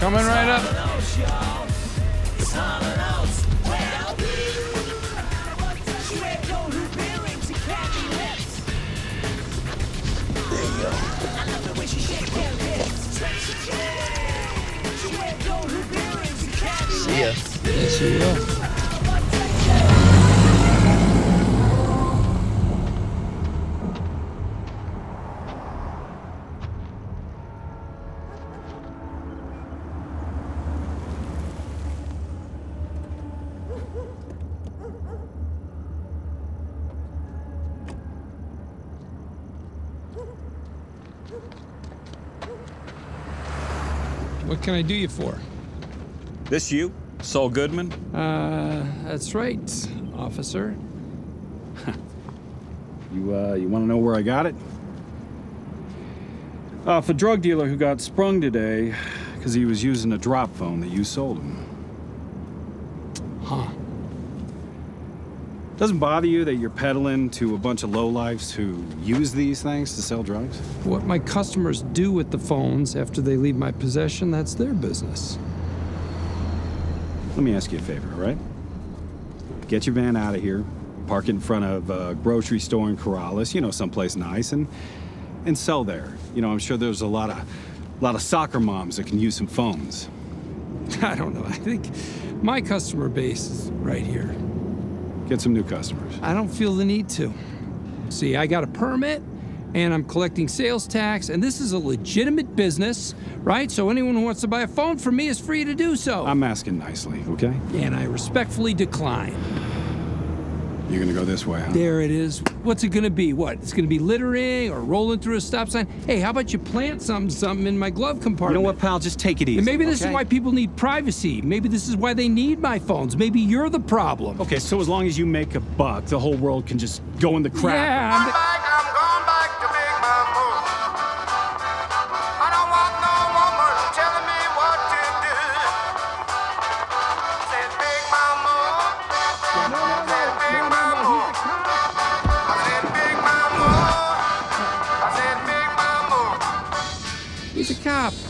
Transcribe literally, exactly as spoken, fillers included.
Coming right up. See ya. See ya. What can I do you for? This you? Saul Goodman? Uh, that's right, officer. you, uh, you want to know where I got it? Off a drug dealer who got sprung today because he was using a drop phone that you sold him. Huh. Doesn't bother you that you're peddling to a bunch of lowlifes who use these things to sell drugs? What my customers do with the phones after they leave my possession, that's their business. Let me ask you a favor, all right? Get your van out of here, park it in front of a grocery store in Corrales, you know, someplace nice, and and sell there. You know, I'm sure there's a lot of a lot of soccer moms that can use some phones. I don't know. I think my customer base is right here. Get some new customers. I don't feel the need to. See, I got a permit, and I'm collecting sales tax, and this is a legitimate business, right? So anyone who wants to buy a phone from me is free to do so. I'm asking nicely, okay? And I respectfully decline. You're gonna go this way, huh? There it is. What's it gonna be? What? It's gonna be littering or rolling through a stop sign? Hey, how about you plant something, something in my glove compartment? You know what, pal? Just take it easy. And maybe this okay? is why people need privacy. Maybe this is why they need my phones. Maybe you're the problem. Okay, so as long as you make a buck, the whole world can just go in the crap. Yeah. I'm He's a cop.